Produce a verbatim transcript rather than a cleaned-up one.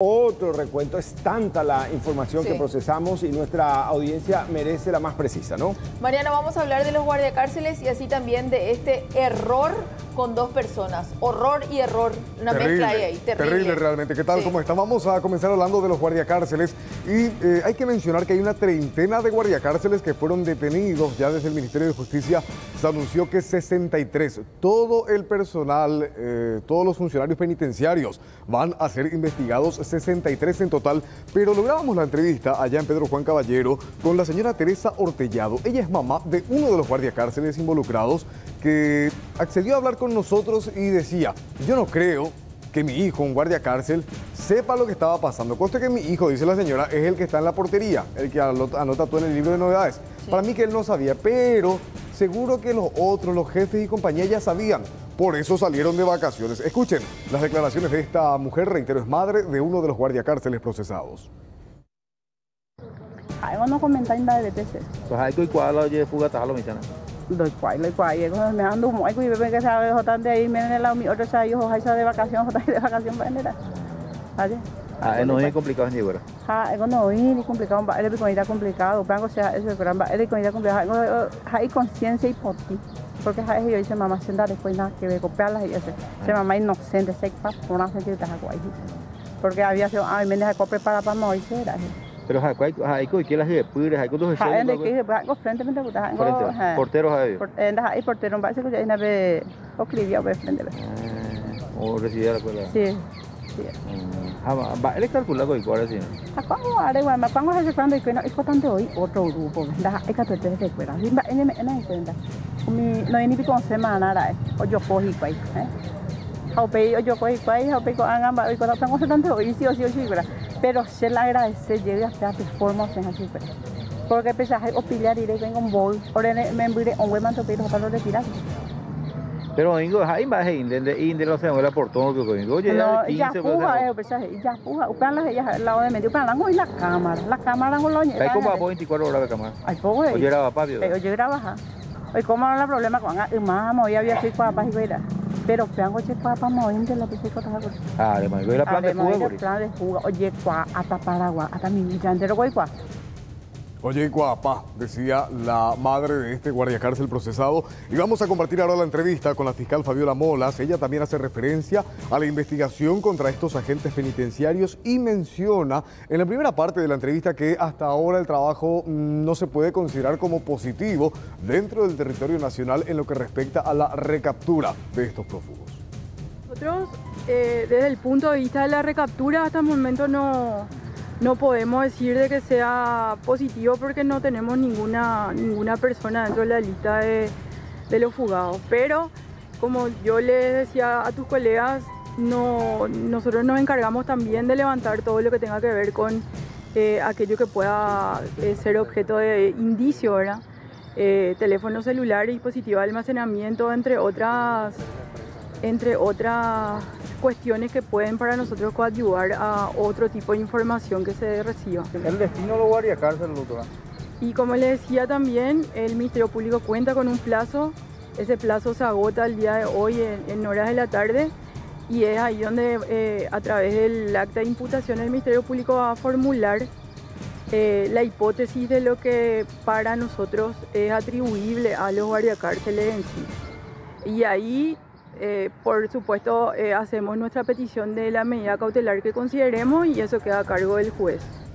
Otro recuento, es tanta la información sí. que procesamos y nuestra audiencia merece la más precisa, ¿no? Mariana, vamos a hablar de los guardiacárceles y así también de este error con dos personas. Horror y error, una terrible, mezcla ahí, ahí. Terrible. Terrible realmente. ¿Qué tal? Sí. ¿Cómo está? Vamos a comenzar hablando de los guardiacárceles y eh, hay que mencionar que hay una treintena de guardiacárceles que fueron detenidos. Ya desde el Ministerio de Justicia se anunció que sesenta y tres. Todo el personal, eh, todos los funcionarios penitenciarios van a ser investigados, sesenta y tres en total, pero lográbamos la entrevista allá en Pedro Juan Caballero con la señora Teresa Ortellado. Ella es mamá de uno de los guardiacárceles involucrados que accedió a hablar con nosotros y decía: yo no creo que mi hijo, un guardiacárcel, sepa lo que estaba pasando. Conste que mi hijo, dice la señora, es el que está en la portería, el que anota todo en el libro de novedades. Sí. Para mí que él no sabía, pero seguro que los otros, los jefes y compañía ya sabían. Por eso salieron de vacaciones. Escuchen las declaraciones de esta mujer, reitero, es madre de uno de los guardiacárceles procesados. Ay, vamos a comentar en la D T C. Pues hay que igual a oye fugata a lo mismo. Doy cual, doy cual. Y cuando me ando muy cuy bebé que sabe jotan de ahí, miren el lado mi otro sabe yo jotan de vacación, jotan de vacación para enero. ¿Vale? Ah, no es complicado ni ahora. Ah, no es ni complicado, va, es comida complicado, pero o sea, eso es gran, es comida complicada. Hay conciencia y por ti. Porque a veces yo dice mamá senda después nada que ve copiarlas y hacer. Se mamá inocente, sepa, por una gente de Tajacuay. Porque había sido, ay, me deja copre para para no hacer. Pero Jacuay, Jaico, ¿qué las pures? Jaico, ¿tú sabes? Jacuay, ¿qué es? Frente, me gusta. Porteros a ellos. Hay porteros, parece que ya es de Ocribia, por frente. O residía la escuela. Sí. ¿Él calcula que ahora sí? ¿Cómo haré? Me pongo a hacer cuando es importante hoy otro grupo. Es que tú te recuerdas. No hay ni pico semana, o yo cogí cuál. Yo yo cogí cuál, yo pico, angamba, y cuando tengo setenta hoy, sí o sí o sí, ¿verdad? Pero se le agradece, llegué hasta tus formas en así, porque pensaba o pillar y le vengo un bol, ahora me envié un buen manto, pero para lo retirar. Pero domingo, ahí va a ir, de los señores por todo lo que domingo. Oye, ya puja, ya puja, upan las la de medio, upan la y la cámara, la cámara con los niños. Hay como veinticuatro horas de cámara. Ay, pobre. Oye, era papi. Oye, era baja. Hoy como no hay problema con mamá, hoy había sido papá y güera. Pero plango che papá moviendo la piscina con algo. Ah, de mango la planta de jugo. Plan de jugo. Oye, cuá, hasta Paraguay, hasta mi millantero guay cuá. Oye, guapa, decía la madre de este guardiacárcel procesado. Y vamos a compartir ahora la entrevista con la fiscal Fabiola Molas. Ella también hace referencia a la investigación contra estos agentes penitenciarios y menciona en la primera parte de la entrevista que hasta ahora el trabajo no se puede considerar como positivo dentro del territorio nacional en lo que respecta a la recaptura de estos prófugos. Nosotros, eh, desde el punto de vista de la recaptura, hasta el momento no... No podemos decir de que sea positivo porque no tenemos ninguna, ninguna persona dentro de la lista de, de los fugados. Pero, como yo les decía a tus colegas, no, nosotros nos encargamos también de levantar todo lo que tenga que ver con eh, aquello que pueda eh, ser objeto de indicio, ¿verdad? Eh, teléfono celular, dispositivo de almacenamiento, entre otras, entre otras cuestiones que pueden para nosotros coadyuvar a otro tipo de información que se reciba. El destino lo guardia cárcel, doctora. Y como les decía también, el Ministerio Público cuenta con un plazo, ese plazo se agota el día de hoy en, en horas de la tarde y es ahí donde eh, a través del acta de imputación el Ministerio Público va a formular eh, la hipótesis de lo que para nosotros es atribuible a los guardiacárceles en sí. Y ahí Eh, por supuesto, eh, hacemos nuestra petición de la medida cautelar que consideremos y eso queda a cargo del juez.